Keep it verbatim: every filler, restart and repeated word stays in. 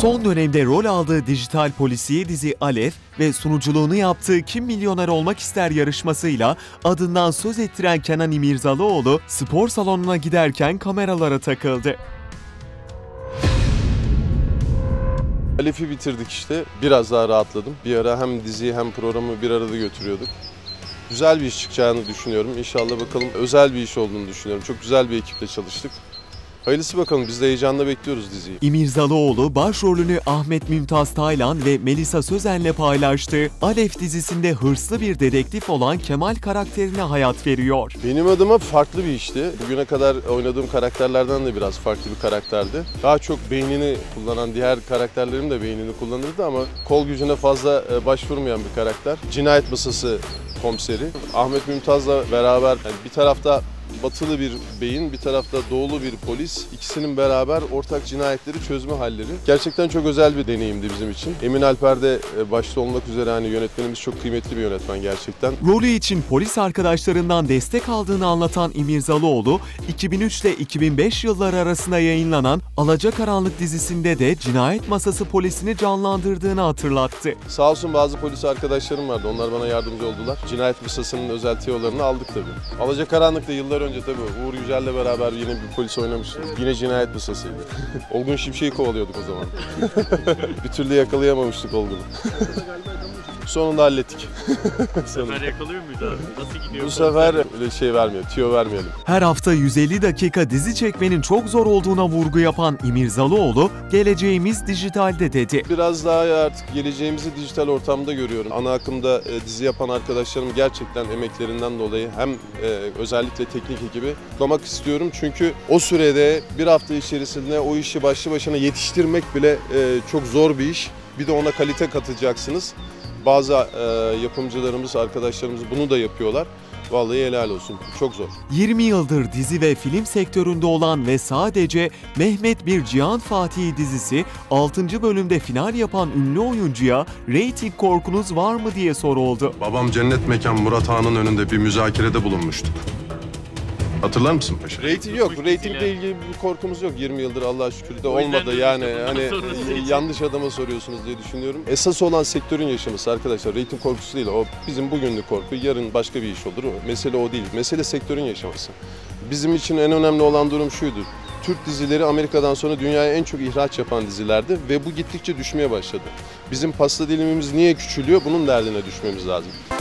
Son dönemde rol aldığı dijital polisiye dizi Alef ve sunuculuğunu yaptığı Kim Milyoner Olmak İster yarışmasıyla adından söz ettiren Kenan İmirzalıoğlu spor salonuna giderken kameralara takıldı. Alef'i bitirdik işte. Biraz daha rahatladım. Bir ara hem diziyi hem programı bir arada götürüyorduk. Güzel bir iş çıkacağını düşünüyorum. İnşallah bakalım, özel bir iş olduğunu düşünüyorum. Çok güzel bir ekiple çalıştık. Hayırlısı bakalım, biz de heyecanla bekliyoruz diziyi. İmirzalıoğlu başrolünü Ahmet Mümtaz Taylan ve Melisa Sözen'le paylaştı. Alef dizisinde hırslı bir dedektif olan Kemal karakterine hayat veriyor. Benim adıma farklı bir işti. Bugüne kadar oynadığım karakterlerden de biraz farklı bir karakterdi. Daha çok beynini kullanan, diğer karakterlerim de beynini kullanırdı ama kol gücüne fazla başvurmayan bir karakter. Cinayet masası komiseri. Ahmet Mümtaz'la beraber yani bir tarafta batılı bir beyin, bir tarafta doğulu bir polis. İkisinin beraber ortak cinayetleri çözme halleri. Gerçekten çok özel bir deneyimdi bizim için. Emin Alper de başta olmak üzere hani yönetmenimiz çok kıymetli bir yönetmen gerçekten. Rolü için polis arkadaşlarından destek aldığını anlatan İmirzalıoğlu, iki bin üç ile iki bin beş yılları arasında yayınlanan Alaca Karanlık dizisinde de cinayet masası polisini canlandırdığını hatırlattı. Sağ olsun bazı polis arkadaşlarım vardı. Onlar bana yardımcı oldular. Cinayet masasının özel tiyolarını aldık tabii. Alaca Karanlık'ta yıllar önce tabii Uğur Yücel'le beraber yine bir polis oynamıştım. Yine cinayet masasıydı. Olgun Şimşek'i kovalıyorduk o zaman. Bir türlü yakalayamamıştık Olgun'u. Sonunda hallettik. Sonunda. Bu sefer yakalıyor muydu abi? Nasıl gidiyor? Bu sefer öyle şey vermiyor, tüyo vermeyelim. Her hafta yüz elli dakika dizi çekmenin çok zor olduğuna vurgu yapan İmirzalıoğlu, geleceğimiz dijitalde dedi. Biraz daha artık geleceğimizi dijital ortamda görüyorum. Ana akımda dizi yapan arkadaşlarım gerçekten emeklerinden dolayı hem özellikle teknik ekibi kutlamak istiyorum. Çünkü o sürede bir hafta içerisinde o işi başlı başına yetiştirmek bile çok zor bir iş. Bir de ona kalite katacaksınız. Bazı e, yapımcılarımız, arkadaşlarımız bunu da yapıyorlar. Vallahi helal olsun. Çok zor. yirmi yıldır dizi ve film sektöründe olan ve sadece Mehmet Bir Cihan Fatih dizisi altıncı bölümde final yapan ünlü oyuncuya reyting korkunuz var mı diye soruldu. Babam cennet mekan Murat Ağa'nın önünde bir müzakerede bulunmuştuk. Hatırlar mısın paşa? Rating yok. Ratingle ilgili bir korkumuz yok. yirmi yıldır Allah'a şükür de olmadı yani. Hani yanlış adama soruyorsunuz diye düşünüyorum. Esas olan sektörün yaşaması arkadaşlar. Rating korkusu değil. O bizim bugünlük korku. Yarın başka bir iş olur. Mesele o değil. Mesele sektörün yaşaması. Bizim için en önemli olan durum şuydu. Türk dizileri Amerika'dan sonra dünyaya en çok ihraç yapan dizilerdi ve bu gittikçe düşmeye başladı. Bizim pasta dilimimiz niye küçülüyor? Bunun derdine düşmemiz lazım.